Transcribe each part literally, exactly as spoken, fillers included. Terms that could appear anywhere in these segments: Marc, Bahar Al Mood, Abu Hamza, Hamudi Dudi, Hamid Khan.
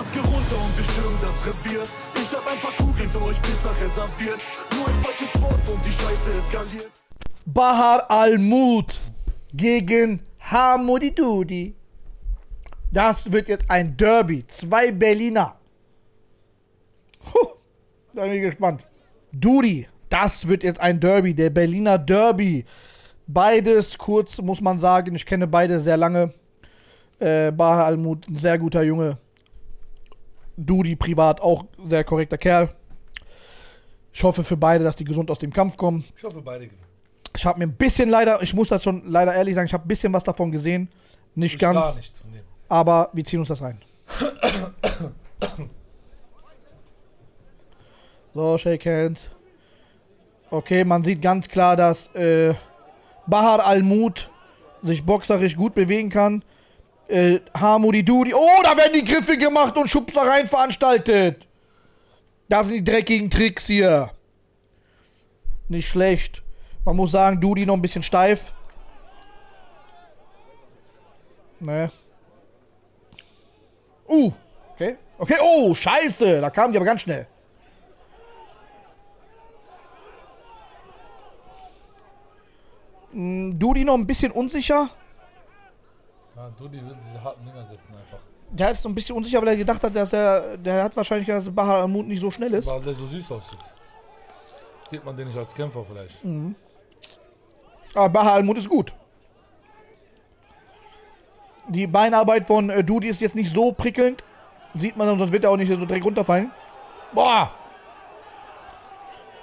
Maske runter und wir stürmen das Revier. Ich hab ein paar Kugeln für euch Pisser reserviert. Nur ein falsches Wort und die Scheiße eskaliert. Bahar Al Mood gegen Hamudi Dudi. Das wird jetzt ein Derby. Zwei Berliner. Puh, da bin ich gespannt. Dudi, das wird jetzt ein Derby. Der Berliner Derby. Beides kurz, muss man sagen. Ich kenne beide sehr lange. Äh, Bahar Al Mood, ein sehr guter Junge. Dudi privat auch sehr korrekter Kerl. Ich hoffe für beide, dass die gesund aus dem Kampf kommen. Ich hoffe beide. Ich habe mir ein bisschen leider, ich muss das schon leider ehrlich sagen, ich habe ein bisschen was davon gesehen. Nicht ich ganz, gar nicht, nee. Aber wir ziehen uns das rein. So, shake hands. Okay, man sieht ganz klar, dass äh, Bahar Al Mood sich boxerisch gut bewegen kann. Äh, Hamudi Dudi. Oh, da werden die Griffe gemacht und Schubsereien veranstaltet. Das sind die dreckigen Tricks hier. Nicht schlecht. Man muss sagen, Dudi noch ein bisschen steif. Ne. Uh, okay. Okay, oh, scheiße. Da kamen die aber ganz schnell. Hm, Dudi noch ein bisschen unsicher. Ja, Dudi will diese harten Dinger setzen einfach. Der ist noch ein bisschen unsicher, weil er gedacht hat, dass der, der hat wahrscheinlich gedacht, dass Bahar Al Mood nicht so schnell ist. Weil der so süß aussieht. Sieht man den nicht als Kämpfer vielleicht. Mhm. Aber Bahar Al Mood ist gut. Die Beinarbeit von äh, Dudi ist jetzt nicht so prickelnd. Sieht man, sonst wird er auch nicht so direkt runterfallen. Boah!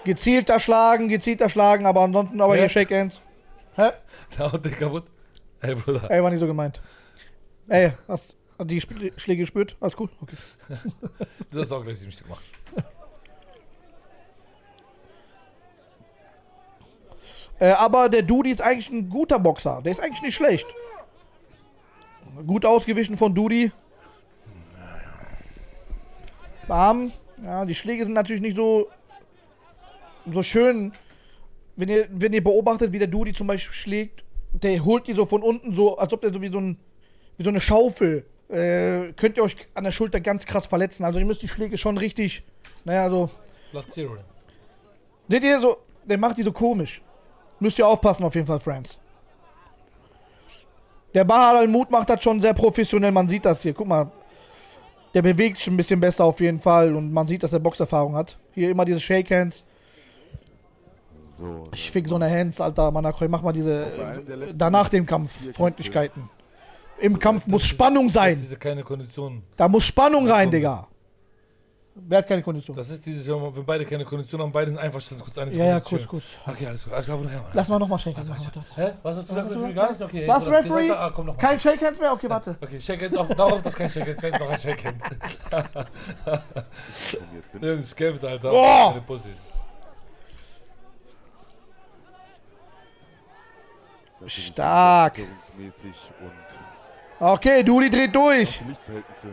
Gezielter Schlagen, gezielter Schlagen, aber ansonsten aber ja. Hier Shake Hands. Hä? Da haut der kaputt. Ey, Bruder. Ey, war nicht so gemeint. Ey, hast du die Schläge gespürt? Alles cool? Okay. Du hast auch gleich sieben Stück gemacht. Äh, aber der Dudi ist eigentlich ein guter Boxer. Der ist eigentlich nicht schlecht. Gut ausgewichen von Dudi. Bam. Ja, die Schläge sind natürlich nicht so, so schön. Wenn ihr, wenn ihr beobachtet, wie der Dudi zum Beispiel schlägt, der holt die so von unten, so als ob der so wie so, ein, wie so eine Schaufel. Äh, könnt ihr euch an der Schulter ganz krass verletzen. Also ihr müsst die Schläge schon richtig, naja, so. Platzieren. Seht ihr so, der macht die so komisch. Müsst ihr aufpassen auf jeden Fall, Friends. Der Bahar Al Mood macht das schon sehr professionell, man sieht das hier, guck mal. Der bewegt sich ein bisschen besser auf jeden Fall und man sieht, dass er Boxerfahrung hat. Hier immer diese Shake Hands. So, ich fick so eine Hands, Alter, Manakoi, mach mal diese, danach dem Kampf, Freundlichkeiten. Im so, Kampf muss Spannung sein. Das ist keine Kondition. Da muss Spannung rein, Digga. Wer hat keine Kondition? Das ist dieses, wenn beide keine Kondition haben, beide sind einverstanden, kurz eine Kondition. Ja, ja, kurz, kurz. Okay, alles gut. Alles klar, her, lass mal nochmal Shake Hands. Hä? Was hast du gesagt? Was, okay, hey, was Referee? Ah, komm, noch kein Shake Hands mehr? Okay, warte. Okay, Shake Hands auf, darauf, dass kein Shake Hands mehr ist, noch ein Shake Hands. Jungs, kämpft, Alter. Oh! Keine Pussys. Stark. Okay, Dudi dreht durch. Lichtverhältnisse.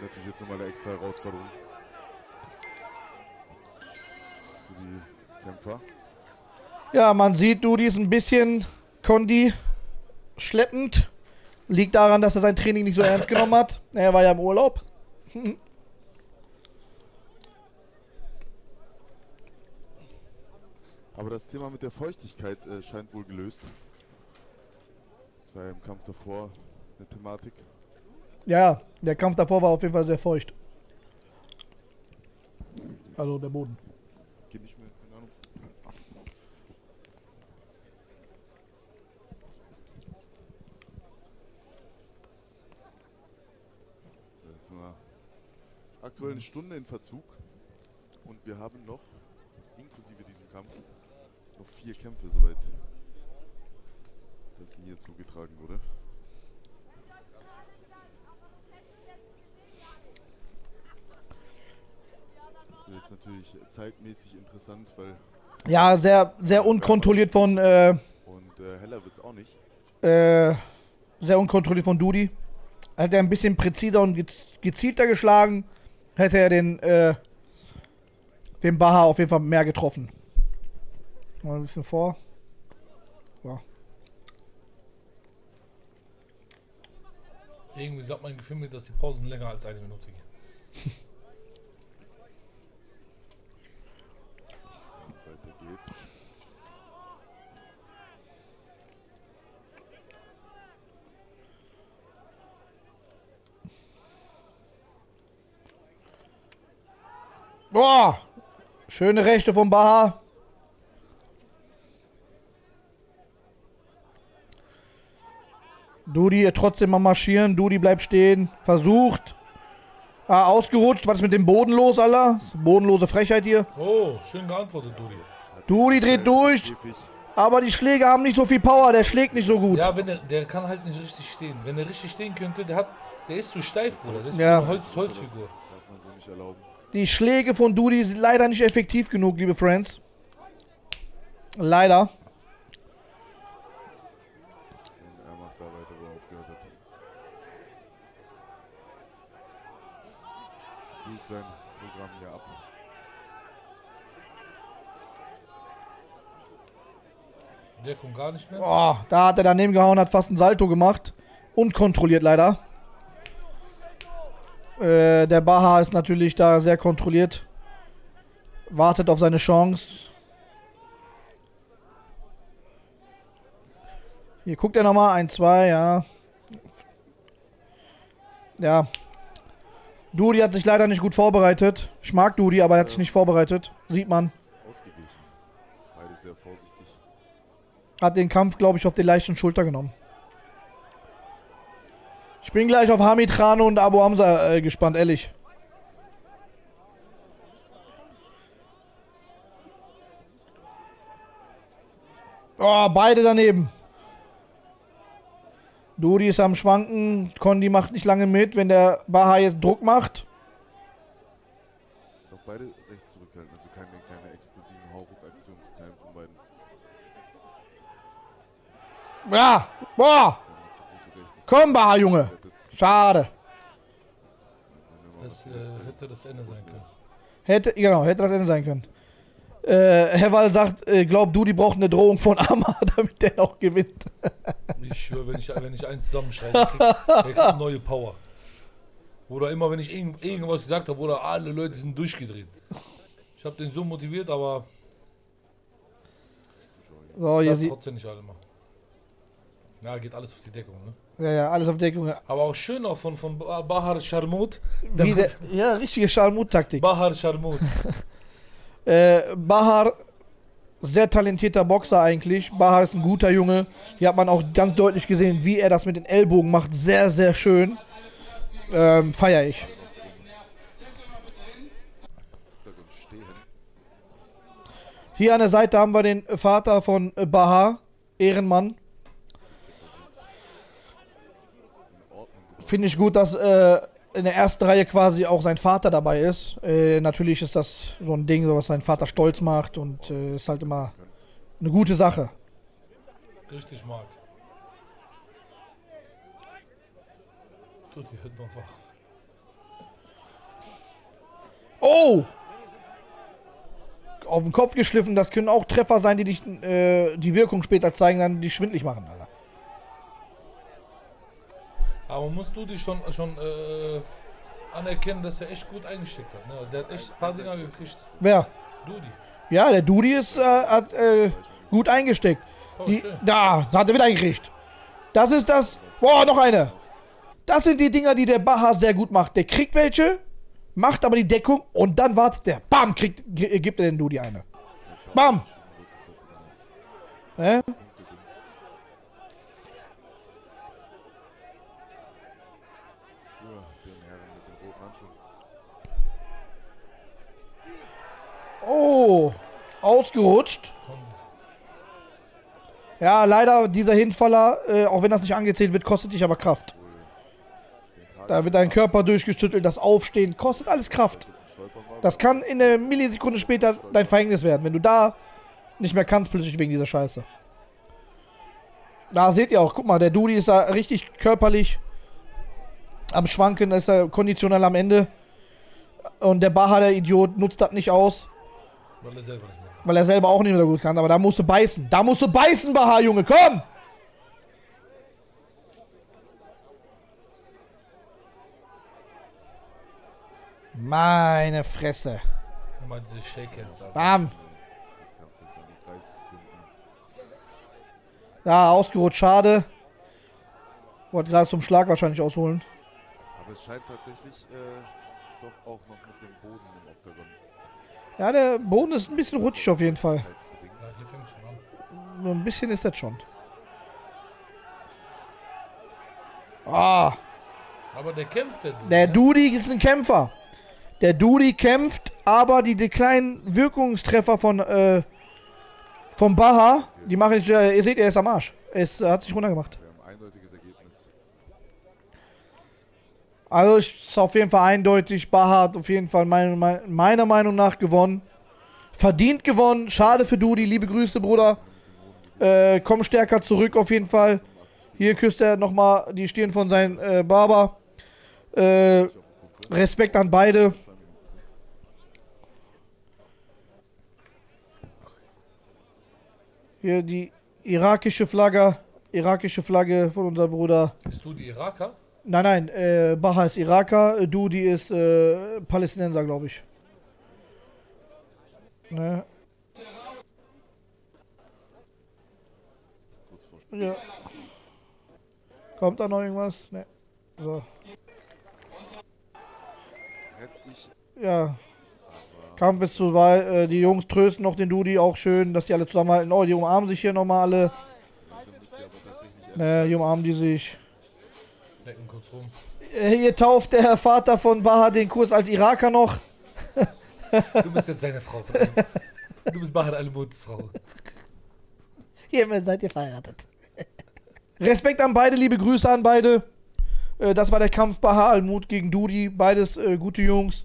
Natürlich jetzt nochmal eine extra Herausforderung für die Kämpfer. Ja, man sieht, Dudi ist ein bisschen Kondi schleppend. Liegt daran, dass er sein Training nicht so ernst genommen hat. Er war ja im Urlaub. Aber das Thema mit der Feuchtigkeit äh, scheint wohl gelöst. Das war ja im Kampf davor eine Thematik. Ja, der Kampf davor war auf jeden Fall sehr feucht. Also der Boden. Geht nicht mehr, keine Ahnung. Jetzt mal aktuell eine Stunde in Verzug. Und wir haben noch, inklusive diesem Kampf, noch vier Kämpfe soweit. Das mir zugetragen wurde. Jetzt natürlich zeitmäßig interessant, weil... Ja, sehr, sehr unkontrolliert von... Äh, und äh, heller wird's auch nicht. Äh, sehr unkontrolliert von Dudi. Hat er ein bisschen präziser und gez gezielter geschlagen, hätte er den, äh, den Bahar auf jeden Fall mehr getroffen. Mal ein bisschen vor. Ja. Irgendwie sagt mein Gefühl mir, dass die Pausen länger als eine Minute gehen. Weiter geht's. Boah! Schöne Rechte von Bahar. Dudi trotzdem mal marschieren. Dudi bleibt stehen. Versucht. Ah, ausgerutscht. Was ist mit dem Boden los, Alter? Bodenlose Frechheit hier. Oh, schön geantwortet, Dudi. Dudi dreht durch. Aber die Schläge haben nicht so viel Power. Der schlägt nicht so gut. Ja, wenn der, der kann halt nicht richtig stehen. Wenn er richtig stehen könnte, der, hat, der ist zu steif, Bruder. Das ist ja eine Holz, Holzfigur. Das darf man so nicht erlauben. Die Schläge von Dudi sind leider nicht effektiv genug, liebe Friends. Leider. Sein Programm hier ab. Der kommt gar nicht mehr. Oh, da hat er daneben gehauen, hat fast einen Salto gemacht. Unkontrolliert leider. Äh, der Bahar ist natürlich da sehr kontrolliert. Wartet auf seine Chance. Hier guckt er nochmal. Ein, zwei, ja. Ja. Dudi hat sich leider nicht gut vorbereitet. Ich mag Dudi, aber er hat sich nicht vorbereitet. Sieht man. Ausgeglichen. Beide sehr vorsichtig. Hat den Kampf, glaube ich, auf die leichten Schulter genommen. Ich bin gleich auf Hamid Khan und Abu Hamza äh, gespannt, ehrlich. Oh, beide daneben. Dudi ist am Schwanken, Condi macht nicht lange mit, wenn der Bahar jetzt Druck macht. Doch beide recht zurückhalten, also keine, keine explosiven Hauruck-Aktion von keinem von beiden. Ja, boah! Komm, Bahar, Junge! Schade. Das äh, hätte das Ende sein können. Hätte, genau, hätte das Ende sein können. Äh, Heval sagt, äh, glaub du, die braucht eine Drohung von Amar, damit der noch gewinnt. Ich schwöre, wenn ich, wenn ich einen zusammenschreibe, der kriegt eine neue Power. Oder immer, wenn ich irgend, irgendwas gesagt habe, oder alle Leute sind durchgedreht. Ich habe den so motiviert, aber so, das hier trotzdem nicht alle machen. Ja, geht alles auf die Deckung, ne? Ja, ja, alles auf Deckung. Ja. Aber auch schön auch von, von Bahar Sharmut. Ja, richtige Sharmut-Taktik. Bahar Sharmut. Äh, Bahar, sehr talentierter Boxer eigentlich. Bahar ist ein guter Junge. Hier hat man auch ganz deutlich gesehen, wie er das mit den Ellbogen macht. Sehr, sehr schön. Ähm, feier ich. Hier an der Seite haben wir den Vater von Bahar, Ehrenmann. Finde ich gut, dass äh, in der ersten Reihe quasi auch sein Vater dabei ist. Äh, natürlich ist das so ein Ding, was seinen Vater stolz macht und äh, ist halt immer eine gute Sache. Richtig, Marc. Tut die Hütte noch wach. Oh! Auf den Kopf geschliffen, das können auch Treffer sein, die dich, äh, die Wirkung später zeigen, dann die schwindlig machen, Alter. Aber musst du dich schon, schon äh, anerkennen, dass er echt gut eingesteckt hat, ne? Also der hat echt ein paar Dinger gekriegt. Wer? Dudi. Ja, der Dudi ist, äh, hat äh, gut eingesteckt. Oh, die, da, hat er wieder eingekriegt. Das ist das. Boah, noch eine. Das sind die Dinger, die der Bahar sehr gut macht. Der kriegt welche, macht aber die Deckung und dann wartet der. Bam, kriegt, gibt er den Dudi eine. Bam. Ne? Oh, ausgerutscht. Ja, leider dieser Hinfaller, äh, auch wenn das nicht angezählt wird, kostet dich aber Kraft. Da wird dein Körper durchgeschüttelt, das Aufstehen kostet alles Kraft. Das kann in einer Millisekunde später dein Verhängnis werden, wenn du da nicht mehr kannst, plötzlich wegen dieser Scheiße. Da seht ihr auch, guck mal, der Dudi ist da richtig körperlich am Schwanken, da ist er konditionell am Ende. Und der Bahar, der Idiot, nutzt das nicht aus. Weil er selber nicht mehr kann. Weil er selber auch nicht mehr so gut kann, aber da musst du beißen. Da musst du beißen, Bahar, Junge, komm! Meine Fresse. Guck mal diese Shake-Hands ab. Bam. Ja, ausgerutscht, schade. Wollte gerade zum Schlag wahrscheinlich ausholen. Aber es scheint tatsächlich äh, doch auch noch mit dem Boden im Octagon. Ja, der Boden ist ein bisschen rutschig auf jeden Fall. So ein bisschen ist das schon. Ah. Aber der kämpft, der Dudi. Der Dudi ist ein Kämpfer. Der Dudi kämpft, aber die, die kleinen Wirkungstreffer von äh, vom Bahar, die machen nicht, äh, ihr seht, er ist am Arsch. Er ist, äh, hat sich runtergemacht. Wir haben ein eindeutiges Ergebnis. Also es ist auf jeden Fall eindeutig. Bahar hat auf jeden Fall mein, mein, meiner Meinung nach gewonnen. Verdient gewonnen. Schade für Dudi. Liebe Grüße, Bruder. Äh, komm stärker zurück auf jeden Fall. Hier küsst er nochmal die Stirn von seinem äh, Barber. Äh, Respekt an beide. Hier die irakische Flagge. Irakische Flagge von unserem Bruder. Bist du die Iraker? Nein, nein. Äh, Bahar ist Iraker. Dudi ist äh, Palästinenser, glaube ich. Ne? Ja. Kommt da noch irgendwas? Ne. So. Ja. Kampf ist zu weit. Äh, die Jungs trösten noch den Dudi, auch schön, dass die alle zusammenhalten. Oh, die umarmen sich hier nochmal alle. Ne, die umarmen die sich. Kurz rum. Hier tauft der Vater von Bahar den Kurs als Iraker noch. Du bist jetzt seine Frau. Du bist Bahar Al Moods Frau. Hiermit seid ihr verheiratet. Respekt an beide, liebe Grüße an beide. Das war der Kampf Bahar Al Mood gegen Dudi. Beides äh, gute Jungs.